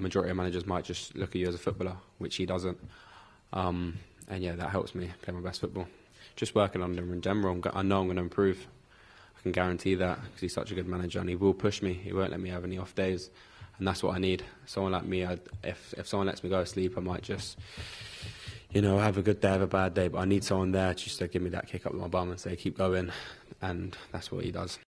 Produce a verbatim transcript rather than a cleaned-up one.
majority of managers might just look at you as a footballer, which he doesn't. Um, and yeah, that helps me play my best football. Just working under him in general, I know I'm going to improve. I can guarantee that, because he's such a good manager and he will push me. He won't let me have any off days, and that's what I need. Someone like me, I, if, if someone lets me go to sleep, I might just, you know, have a good day, have a bad day, but I need someone there just to give me that kick up my bum and say, keep going, and that's what he does.